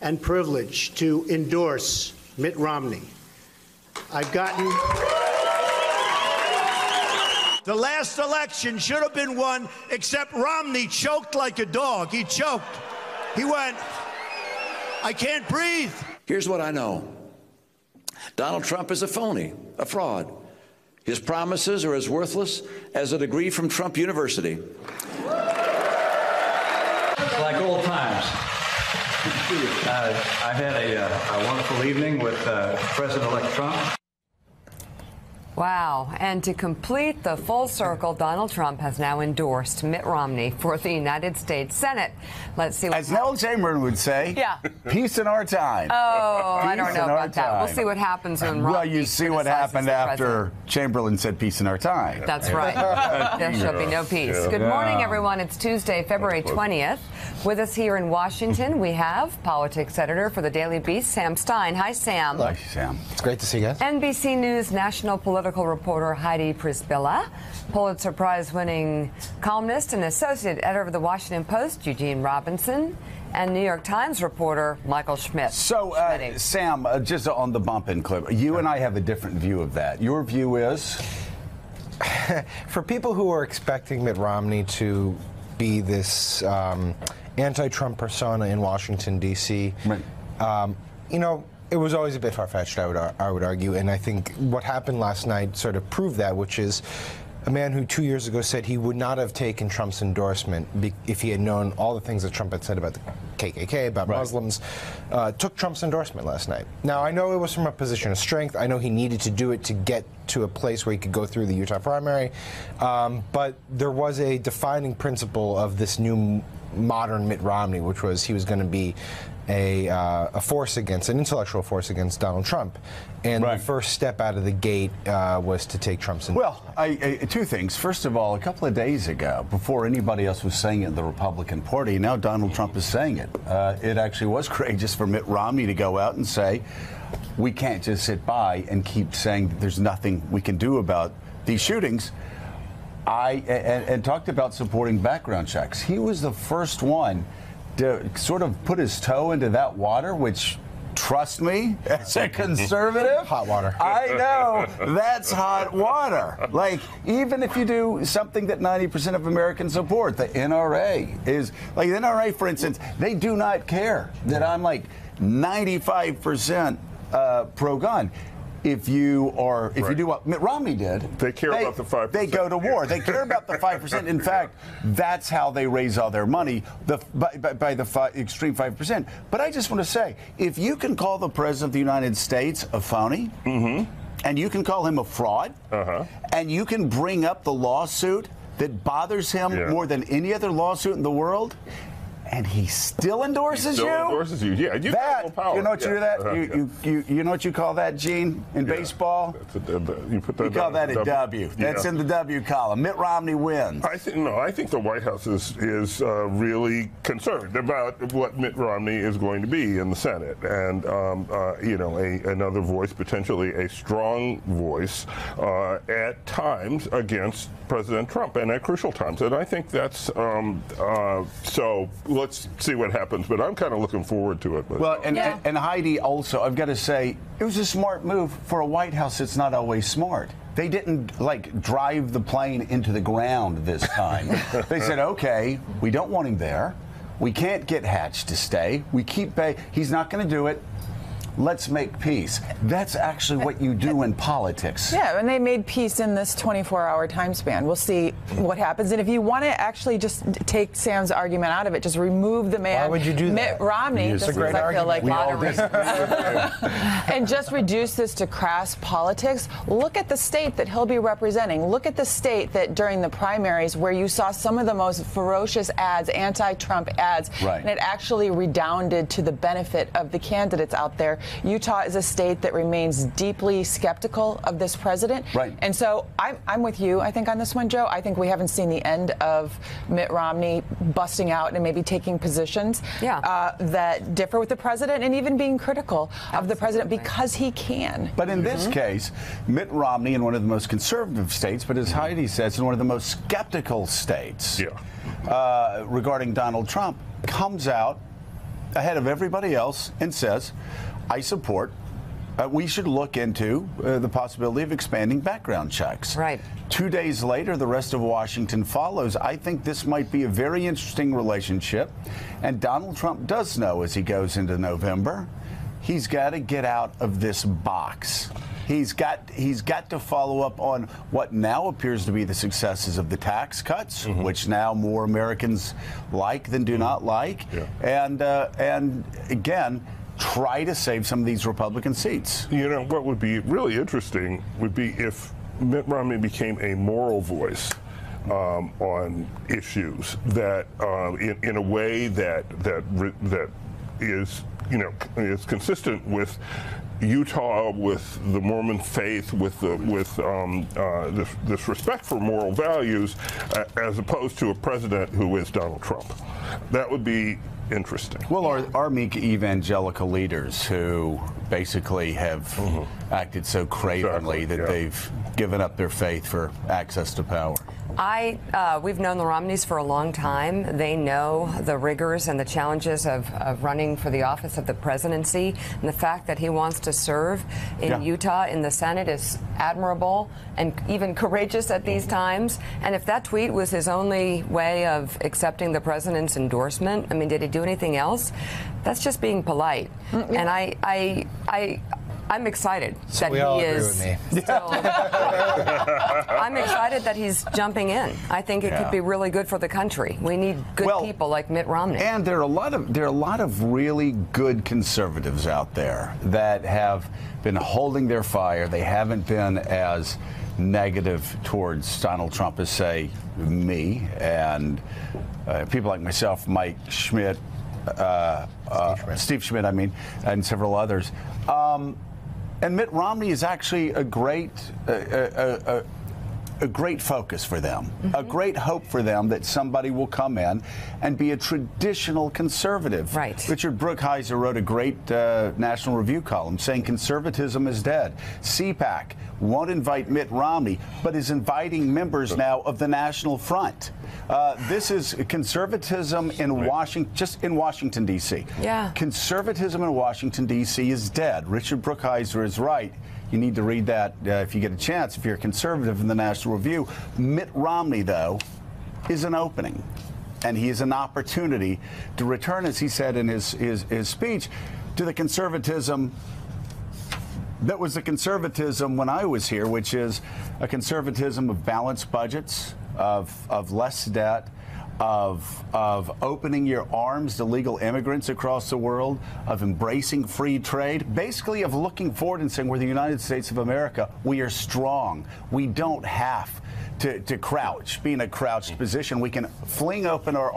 and privilege to endorse Mitt Romney. I've gotten... The last election should have been won, except Romney choked like a dog. He choked. He went, I can't breathe. Here's what I know. Donald Trump is a phony, a fraud. His promises are as worthless as a degree from Trump University. Like old times. I've had a wonderful evening with President-elect Trump. Wow. And to complete the full circle, Donald Trump has now endorsed Mitt Romney for the United States Senate. Let's see what... As Nell Chamberlain would say, yeah. Peace in our time. Oh, peace I don't know about that. We'll see what happens when Romney... Well, you see what happened after Chamberlain said peace in our time. That's right. There shall be no peace. Yeah. Good morning, everyone. It's Tuesday, February 20th. With us here in Washington, we have politics editor for the Daily Beast, Sam Stein. Hi, Sam. Hello, Sam. It's great to see you guys. NBC News national political reporter Heidi Prisbilla, Pulitzer Prize-winning columnist and associate editor of the Washington Post, Eugene Robinson, and New York Times reporter Michael Schmidt. So, Sam, just on the bump-in clip, you and I have a different view of that. Your view is? For people who are expecting Mitt Romney to be this anti-Trump persona in Washington, D.C., right. You know, it was always a bit far-fetched, I would argue, and I think what happened last night sort of proved that, which is a man who 2 years ago said he would not have taken Trump's endorsement if he had known all the things that Trump had said about the KKK, about right. Muslims, took Trump's endorsement last night. Now, I know it was from a position of strength. I know he needed to do it to get to a place where he could go through the Utah primary, but there was a defining principle of this new modern Mitt Romney, which was he was going to be a force against, an intellectual force against Donald Trump. And right. the first step out of the gate was to take Trump's endorsement. Well, two things. First of all, a couple of days ago, before anybody else was saying it in the Republican Party, now Donald Trump is saying it. It actually was courageous for Mitt Romney to go out and say, we can't just sit by and keep saying that there's nothing we can do about these shootings. And talked about supporting background checks. He was the first one to sort of put his toe into that water, which, trust me, as a conservative, hot water. I know that's hot water. Like, even if you do something that 90% of Americans support, the NRA is like the NRA, for instance, they do not care that I'm like 95% pro-gun. If you do what Mitt Romney did, they care about the 5%. They go to war. They care about the 5%. In fact, that's how they raise all their money, by the extreme 5%. But I just want to say, if you can call the President of the United States a phony, and you can call him a fraud, and you can bring up the lawsuit that bothers him more than any other lawsuit in the world, and he still endorses you? He still endorses you, yeah. You that, have power. You know what you do that? You know what you call that, Gene, in baseball? You put that you call that a W. That's in the W column. Mitt Romney wins. I think the White House is really concerned about what Mitt Romney is going to be in the Senate. And, you know, another voice, potentially a strong voice, at times against President Trump, and at crucial times. And I think that's Let's see what happens, but I'm kind of looking forward to it. But. Well, and Heidi also, I've got to say, it was a smart move for a White House that's not always smart. They didn't, like, drive the plane into the ground this time. They said, okay, we don't want him there. We can't get Hatch to stay. We keep Bay. He's not going to do it. Let's make peace. That's actually what you do in politics. Yeah, and they made peace in this 24-hour time span. We'll see what happens. And if you want to actually just take Sam's argument out of it, just remove the man. Why would you do that? Mitt Romney, just because I feel like moderate. And just reduce this to crass politics. Look at the state that he'll be representing. Look at the state that during the primaries where you saw some of the most ferocious ads, anti-Trump ads, right. and it actually redounded to the benefit of the candidates out there. Utah is a state that remains deeply skeptical of this president. Right. And so I'm with you, I think, on this one, Joe. I think we haven't seen the end of Mitt Romney busting out and maybe taking positions that differ with the president and even being critical of the president because he can. But in this case, Mitt Romney in one of the most conservative states, but as Heidi says, in one of the most skeptical states regarding Donald Trump, comes out ahead of everybody else and says, I support, we should look into the possibility of expanding background checks. Right. 2 days later, the rest of Washington follows. I think this might be a very interesting relationship. And Donald Trump does know as he goes into November, he's got to get out of this box. He's got to follow up on what now appears to be the successes of the tax cuts, mm-hmm. which now more Americans like than do not like, yeah. And again, try to save some of these Republican seats. You know, what would be really interesting would be if Mitt Romney became a moral voice on issues that, in a way that is, you know, is consistent with Utah, with the Mormon faith, with this respect for moral values, as opposed to a president who is Donald Trump. That would be interesting. Well, our meek evangelical leaders who basically have mm-hmm. acted so cravenly that yeah. they've given up their faith for access to power. We've known the Romneys for a long time. They know the rigors and the challenges of running for the office of the presidency. And the fact that he wants to serve in yeah. Utah in the Senate is admirable and even courageous at these times. And if that tweet was his only way of accepting the president's endorsement, I mean, did he do anything else? That's just being polite. Mm-hmm. And I'm excited that he is. I'm excited that he's jumping in. I think it yeah. could be really good for the country. We need good people like Mitt Romney. And there are a lot of really good conservatives out there that have been holding their fire. They haven't been as negative towards Donald Trump as, say, me and people like myself, Mike Schmidt, Steve Schmidt, I mean, and several others. And Mitt Romney is actually a great focus for them, mm-hmm. a great hope for them that somebody will come in and be a traditional conservative. Right. Richard Brookheiser wrote a great National Review column saying conservatism is dead. CPAC won't invite Mitt Romney, but is inviting members now of the National Front. This is conservatism in Washington, just in Washington, D.C. Yeah. Conservatism in Washington, D.C. is dead. Richard Brookheiser is right. You need to read that if you get a chance, if you're a conservative in the National Review. Mitt Romney, though, is an opening, and he is an opportunity to return, as he said in his speech, to the conservatism that was the conservatism when I was here, which is a conservatism of balanced budgets, of less debt, of opening your arms to legal immigrants across the world, of embracing free trade, basically of looking forward and saying, we're the United States of America, we are strong, we don't have to crouch, be in a crouched position, we can fling open our